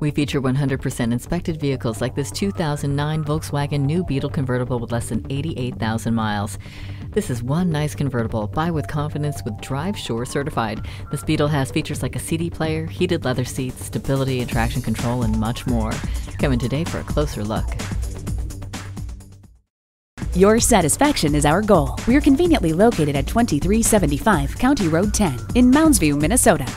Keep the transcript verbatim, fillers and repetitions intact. We feature one hundred percent inspected vehicles like this two thousand nine Volkswagen New Beetle convertible with less than eighty-eight thousand miles. This is one nice convertible. Buy with confidence with DriveSure certified. This Beetle has features like a C D player, heated leather seats, stability and traction control, and much more. Come in today for a closer look. Your satisfaction is our goal. We're conveniently located at twenty-three seventy-five County Road ten in Mounds View, Minnesota.